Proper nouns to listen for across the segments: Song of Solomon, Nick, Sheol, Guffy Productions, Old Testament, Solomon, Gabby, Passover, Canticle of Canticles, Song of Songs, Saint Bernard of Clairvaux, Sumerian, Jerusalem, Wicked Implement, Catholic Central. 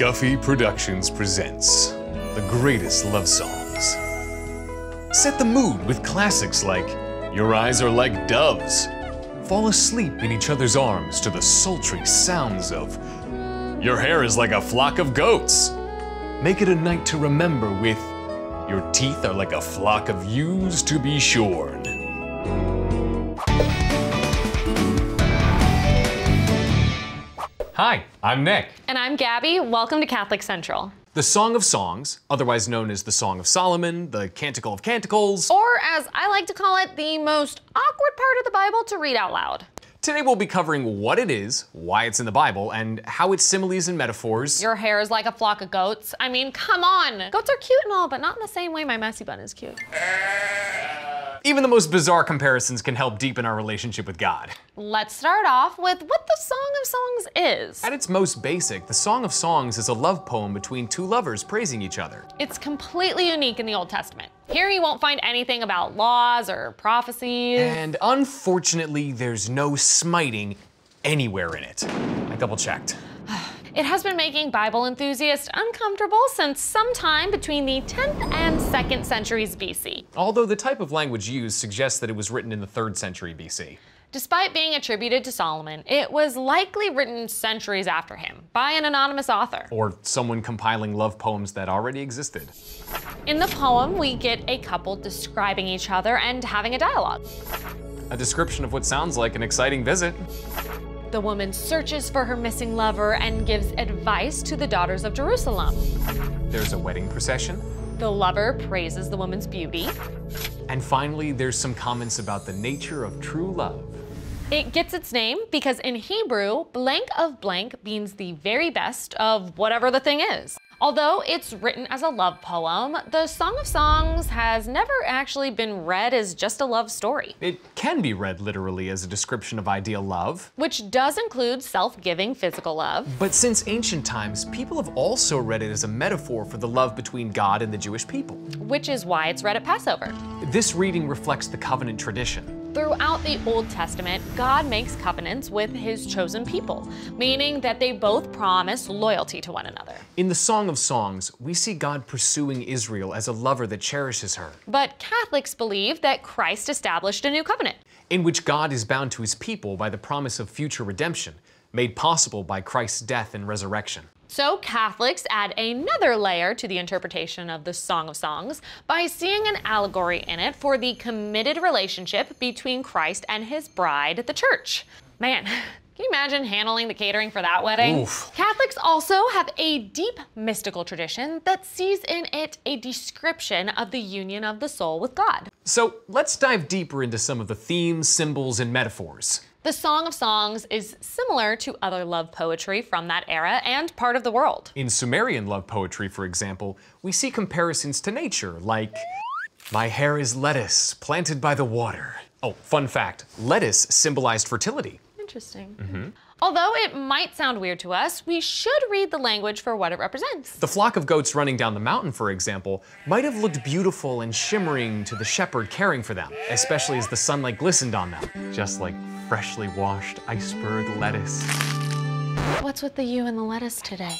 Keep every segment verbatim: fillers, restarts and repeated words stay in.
Guffy Productions presents The Greatest Love Songs. Set the mood with classics like Your Eyes Are Like Doves. Fall asleep in each other's arms to the sultry sounds of Your Hair Is Like a Flock of Goats. Make it a night to remember with Your Teeth Are Like a Flock of Ewes to Be Shorn. Hi, I'm Nick. And I'm Gabby. Welcome to Catholic Central. The Song of Songs, otherwise known as the Song of Solomon, the Canticle of Canticles, or as I like to call it, the most awkward part of the Bible to read out loud. Today we'll be covering what it is, why it's in the Bible, and how its similes and metaphors. Your hair is like a flock of goats. I mean, come on. Goats are cute and all, but not in the same way my messy bun is cute. Even the most bizarre comparisons can help deepen our relationship with God. Let's start off with what the Song of Songs is. At its most basic, the Song of Songs is a love poem between two lovers praising each other. It's completely unique in the Old Testament. Here you won't find anything about laws or prophecies. And unfortunately, there's no smiting anywhere in it. I double checked. It has been making Bible enthusiasts uncomfortable since sometime between the tenth and second centuries B C. Although the type of language used suggests that it was written in the third century B C. Despite being attributed to Solomon, it was likely written centuries after him by an anonymous author. Or someone compiling love poems that already existed. In the poem, we get a couple describing each other and having a dialogue. A description of what sounds like an exciting visit. The woman searches for her missing lover and gives advice to the daughters of Jerusalem. There's a wedding procession. The lover praises the woman's beauty. And finally, there's some comments about the nature of true love. It gets its name because in Hebrew, blank of blank means the very best of whatever the thing is. Although it's written as a love poem, the Song of Songs has never actually been read as just a love story. It can be read literally as a description of ideal love, which does include self-giving physical love. But since ancient times, people have also read it as a metaphor for the love between God and the Jewish people, which is why it's read at Passover. This reading reflects the covenant tradition. Throughout the Old Testament, God makes covenants with his chosen people, meaning that they both promise loyalty to one another. In the Song of Songs, we see God pursuing Israel as a lover that cherishes her. But Catholics believe that Christ established a new covenant, in which God is bound to his people by the promise of future redemption, made possible by Christ's death and resurrection. So Catholics add another layer to the interpretation of the Song of Songs by seeing an allegory in it for the committed relationship between Christ and his bride, the church. Man, can you imagine handling the catering for that wedding? Oof. Catholics also have a deep mystical tradition that sees in it a description of the union of the soul with God. So let's dive deeper into some of the themes, symbols, and metaphors. The Song of Songs is similar to other love poetry from that era and part of the world. In Sumerian love poetry, for example, we see comparisons to nature, like, my hair is lettuce planted by the water. Oh, fun fact, lettuce symbolized fertility. Interesting. Mm-hmm. Although it might sound weird to us, we should read the language for what it represents. The flock of goats running down the mountain, for example, might have looked beautiful and shimmering to the shepherd caring for them, especially as the sunlight glistened on them, just like freshly washed iceberg lettuce. What's with the you and the lettuce today?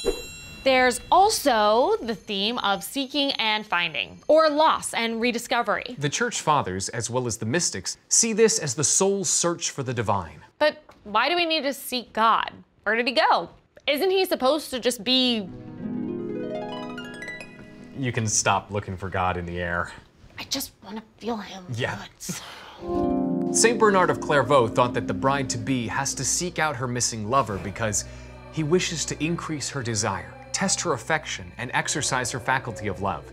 There's also the theme of seeking and finding, or loss and rediscovery. The church fathers, as well as the mystics, see this as the soul's search for the divine. But why do we need to seek God? Where did he go? Isn't he supposed to just be... You can stop looking for God in the air. I just want to feel him. Yeah. Saint Bernard of Clairvaux thought that the bride-to-be has to seek out her missing lover because he wishes to increase her desire, test her affection, and exercise her faculty of love.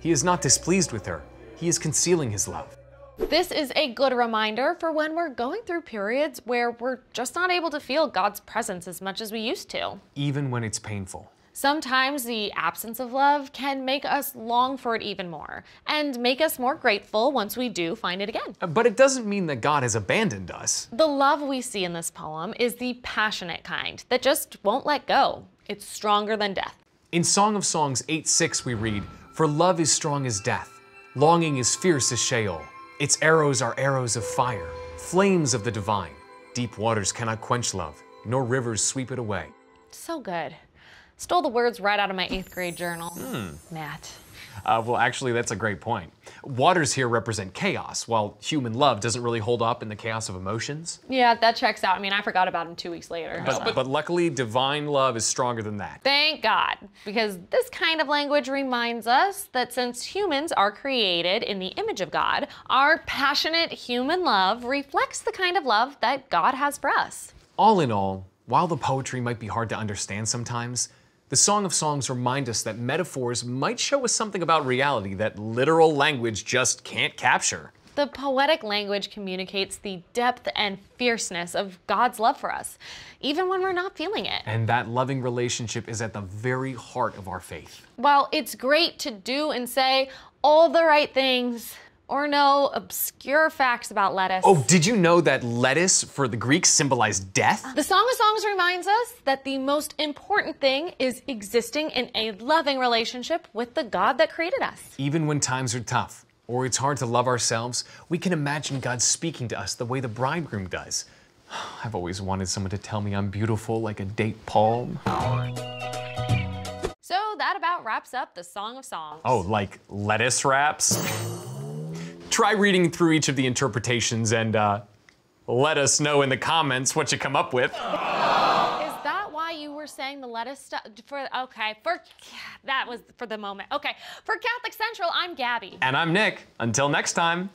He is not displeased with her. He is concealing his love. This is a good reminder for when we're going through periods where we're just not able to feel God's presence as much as we used to. Even when it's painful. Sometimes the absence of love can make us long for it even more and make us more grateful once we do find it again. But it doesn't mean that God has abandoned us. The love we see in this poem is the passionate kind that just won't let go. It's stronger than death. In Song of Songs eight six we read, for love is strong as death, longing is fierce as Sheol. Its arrows are arrows of fire, flames of the divine. Deep waters cannot quench love, nor rivers sweep it away. So good. Stole the words right out of my eighth grade journal. Hmm. Matt. Uh, well, actually, that's a great point. Waters here represent chaos, while human love doesn't really hold up in the chaos of emotions. Yeah, that checks out. I mean, I forgot about him two weeks later. But, so. but, but luckily, divine love is stronger than that. Thank God, because this kind of language reminds us that since humans are created in the image of God, our passionate human love reflects the kind of love that God has for us. All in all, while the poetry might be hard to understand sometimes, the Song of Songs remind us that metaphors might show us something about reality that literal language just can't capture. The poetic language communicates the depth and fierceness of God's love for us, even when we're not feeling it. And that loving relationship is at the very heart of our faith. While it's great to do and say all the right things, or know obscure facts about lettuce. Oh, did you know that lettuce for the Greeks symbolized death? The Song of Songs reminds us that the most important thing is existing in a loving relationship with the God that created us. Even when times are tough, or it's hard to love ourselves, we can imagine God speaking to us the way the bridegroom does. I've always wanted someone to tell me I'm beautiful like a date palm. So that about wraps up the Song of Songs. Oh, like lettuce wraps? Try reading through each of the interpretations and uh, let us know in the comments what you come up with. Is that why you were saying the lettuce stuff? For, okay, for, that was for the moment. Okay, for Catholic Central, I'm Gabby. And I'm Nick. Until next time.